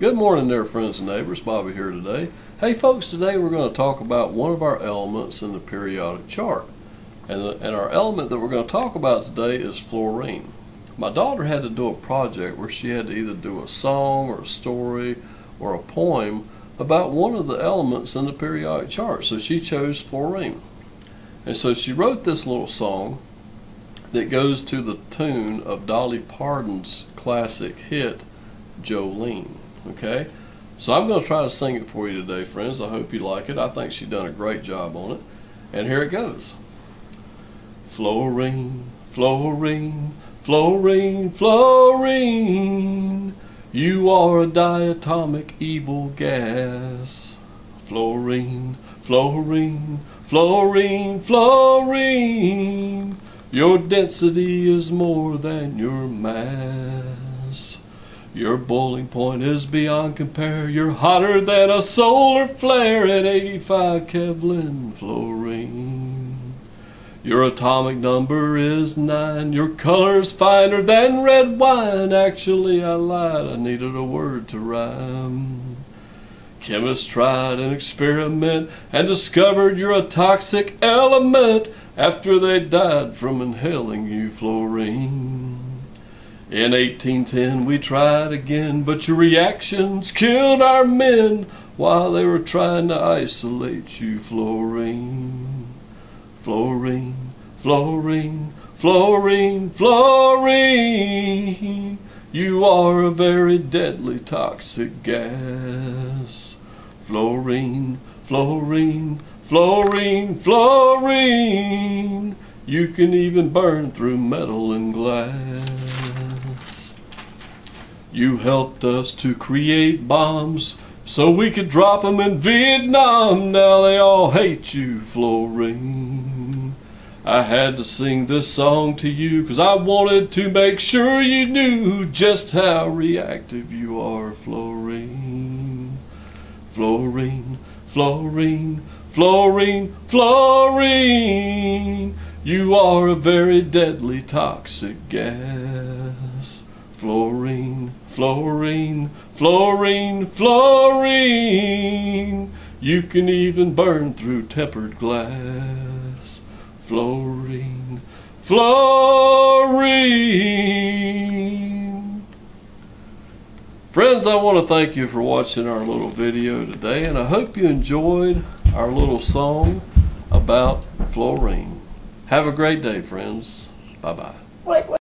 Good morning there, friends and neighbors. Bobby here today. Hey folks, today we're going to talk about one of our elements in the periodic chart. And our element that we're going to talk about today is fluorine. My daughter had to do a project where she had to either do a song or a story or a poem about one of the elements in the periodic chart. So she chose fluorine. And so she wrote this little song that goes to the tune of Dolly Parton's classic hit, Jolene. Okay, so I'm going to try to sing it for you today, friends. I hope you like it. I think she's done a great job on it. And here it goes. Fluorine, fluorine, fluorine, fluorine. You are a diatomic evil gas. Fluorine, fluorine, fluorine, fluorine. Your density is more than your mass. Your boiling point is beyond compare. You're hotter than a solar flare at 85 Kelvin fluorine. Your atomic number is 9. Your color's finer than red wine. Actually, I lied. I needed a word to rhyme. Chemists tried an experiment and discovered you're a toxic element after they died from inhaling you fluorine. In 1810 we tried again, but your reactions killed our men while they were trying to isolate you fluorine. Fluorine, fluorine, fluorine, fluorine. You are a very deadly toxic gas. Fluorine, fluorine, fluorine, fluorine. You can even burn through metal and glass. You helped us to create bombs so we could drop them in Vietnam. Now they all hate you, fluorine. I had to sing this song to you because I wanted to make sure you knew just how reactive you are, fluorine. Fluorine, fluorine, fluorine, fluorine. You are a very deadly toxic gas. Fluorine, fluorine, fluorine, fluorine. You can even burn through tempered glass. Fluorine, fluorine. Friends, I want to thank you for watching our little video today, and I hope you enjoyed our little song about fluorine. Have a great day, friends. Bye-bye.